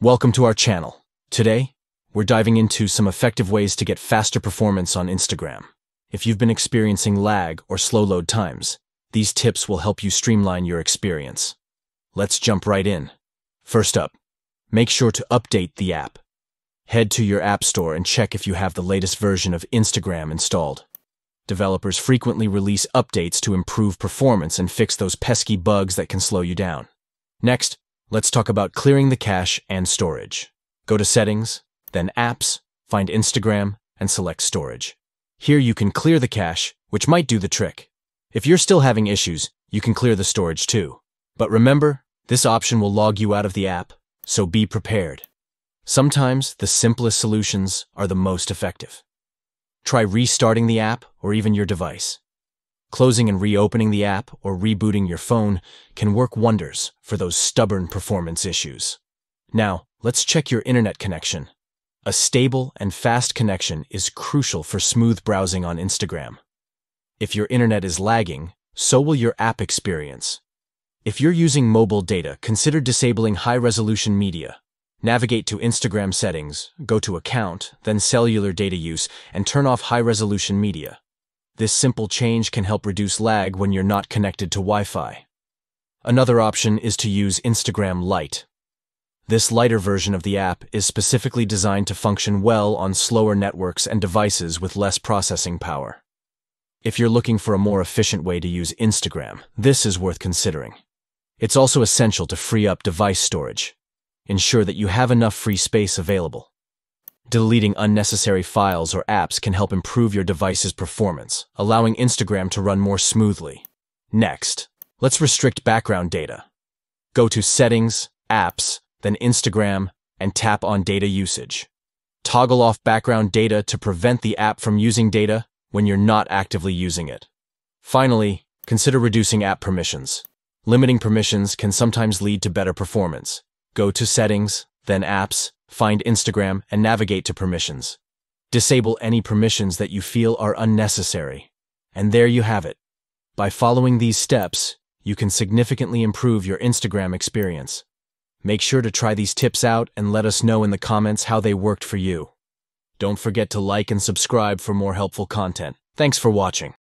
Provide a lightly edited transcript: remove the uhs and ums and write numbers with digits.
Welcome to our channel. Today, we're diving into some effective ways to get faster performance on Instagram. If you've been experiencing lag or slow load times, these tips will help you streamline your experience. Let's jump right in. First up, make sure to update the app. Head to your app store and check if you have the latest version of Instagram installed. Developers frequently release updates to improve performance and fix those pesky bugs that can slow you down. Next, let's talk about clearing the cache and storage. Go to Settings, then Apps, find Instagram, and select Storage. Here you can clear the cache, which might do the trick. If you're still having issues, you can clear the storage too. But remember, this option will log you out of the app, so be prepared. Sometimes the simplest solutions are the most effective. Try restarting the app or even your device. Closing and reopening the app or rebooting your phone can work wonders for those stubborn performance issues. Now, let's check your internet connection. A stable and fast connection is crucial for smooth browsing on Instagram. If your internet is lagging, so will your app experience. If you're using mobile data, consider disabling high-resolution media. Navigate to Instagram settings, go to Account, then Cellular Data Use, and turn off high-resolution media. This simple change can help reduce lag when you're not connected to Wi-Fi. Another option is to use Instagram Lite. This lighter version of the app is specifically designed to function well on slower networks and devices with less processing power. If you're looking for a more efficient way to use Instagram, this is worth considering. It's also essential to free up device storage. Ensure that you have enough free space available. Deleting unnecessary files or apps can help improve your device's performance, allowing Instagram to run more smoothly. Next, let's restrict background data. Go to Settings, Apps, then Instagram, and tap on Data Usage. Toggle off background data to prevent the app from using data when you're not actively using it. Finally, consider reducing app permissions. Limiting permissions can sometimes lead to better performance. Go to Settings, then Apps, find Instagram, and navigate to Permissions. Disable any permissions that you feel are unnecessary. And there you have it. By following these steps, you can significantly improve your Instagram experience. Make sure to try these tips out and let us know in the comments how they worked for you. Don't forget to like and subscribe for more helpful content. Thanks for watching.